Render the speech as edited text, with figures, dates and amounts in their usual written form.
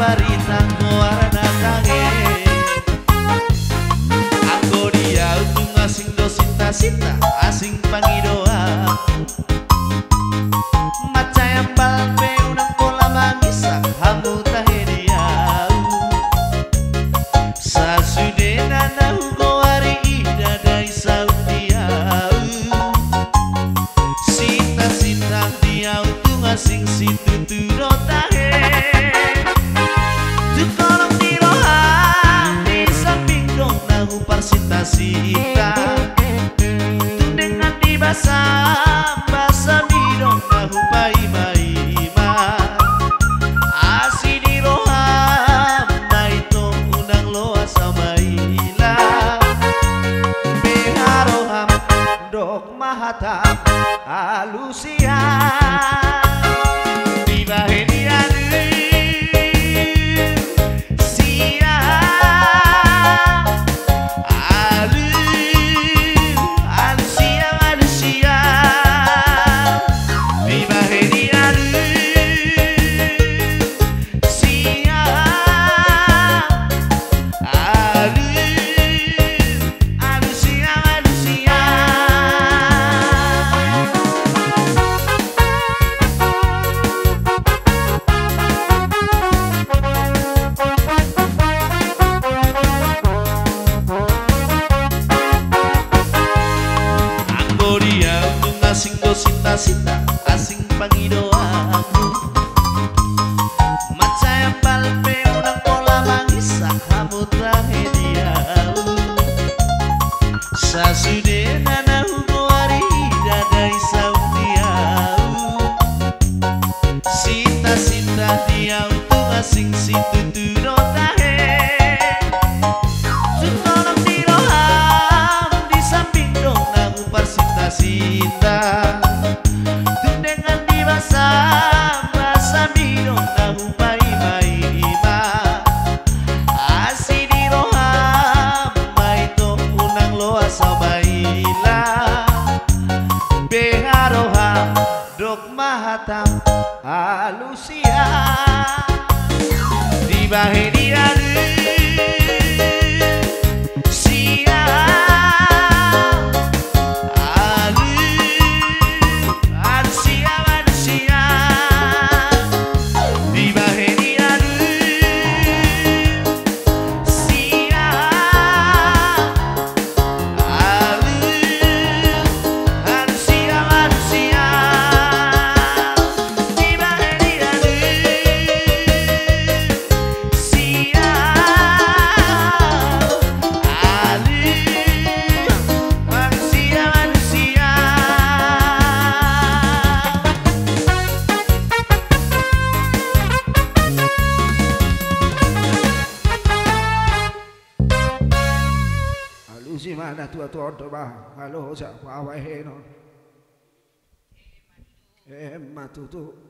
parita koara datange aku dia untung asing do cinta cinta asing pangidoa macaya palpe unang kola mangisa hamu tahe dia sasude nana hugo hari ida dai saudia cinta cinta dia untung asing situ tudo tahe kolong di roha di samping dong nahu parsinta-sinta tundengan di basah basah bidong nahu pai-pai-ma asih di roha naitong unang loa sama ila beha roha dok mahata alusia di bahenia cinta-cinta asing pangido aku macaya palpe unang pola langis sahamu tragedia sasude nana hugo hari dadai sautia cinta-cinta dia untung asing situ tudo tahe sukolong diroham di samping dong namu parsinta-cinta mahatam halusia di bahenia mana tua-tua untuk bah, halo, siapa awak heno? Matu tu.